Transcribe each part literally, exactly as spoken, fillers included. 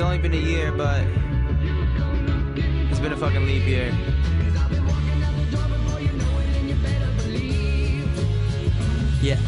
It's only been a year, but it's been a fucking leap year. Yeah.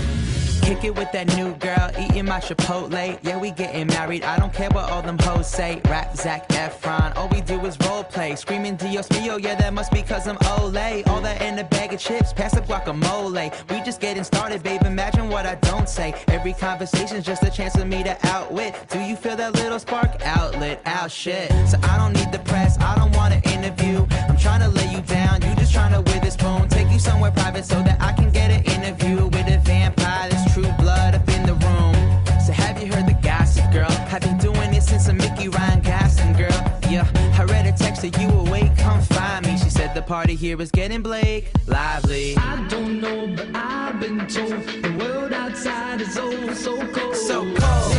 Kick it with that new girl, eating my Chipotle. Yeah, we getting married, I don't care what all them hoes say. Rap Zach Efron, all we do is role play. Screaming Dios mío, yeah, that must be cause I'm Olay. All that in a bag of chips, pass the guacamole. We just getting started, babe, imagine what I don't say. Every conversation's just a chance for me to outwit. Do you feel that little spark? Outlet, out shit. So I don't need the press, I don't want an interview. I'm trying to lay you down, you just trying to with a spoon. Take you somewhere private so that I can get an interview with a vampire. True blood up in the room. So have you heard the gossip, girl? I've been doing this since a Mickey Ryan Gosling, girl. Yeah, I read a text that you awake, come find me. She said the party here is getting Blake Lively. I don't know, but I've been told the world outside is oh so cold. So cold.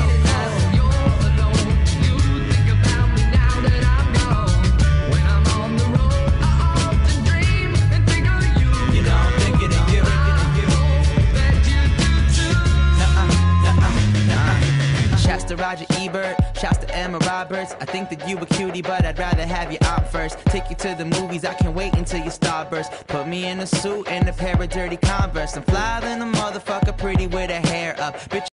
Roger Ebert, shouts to Emma Roberts. I think that you a cutie, but I'd rather have you out first. Take you to the movies, I can't wait until you Starburst. Put me in a suit and a pair of dirty Converse. I'm fly than a motherfucker, pretty with her hair up. Bitch.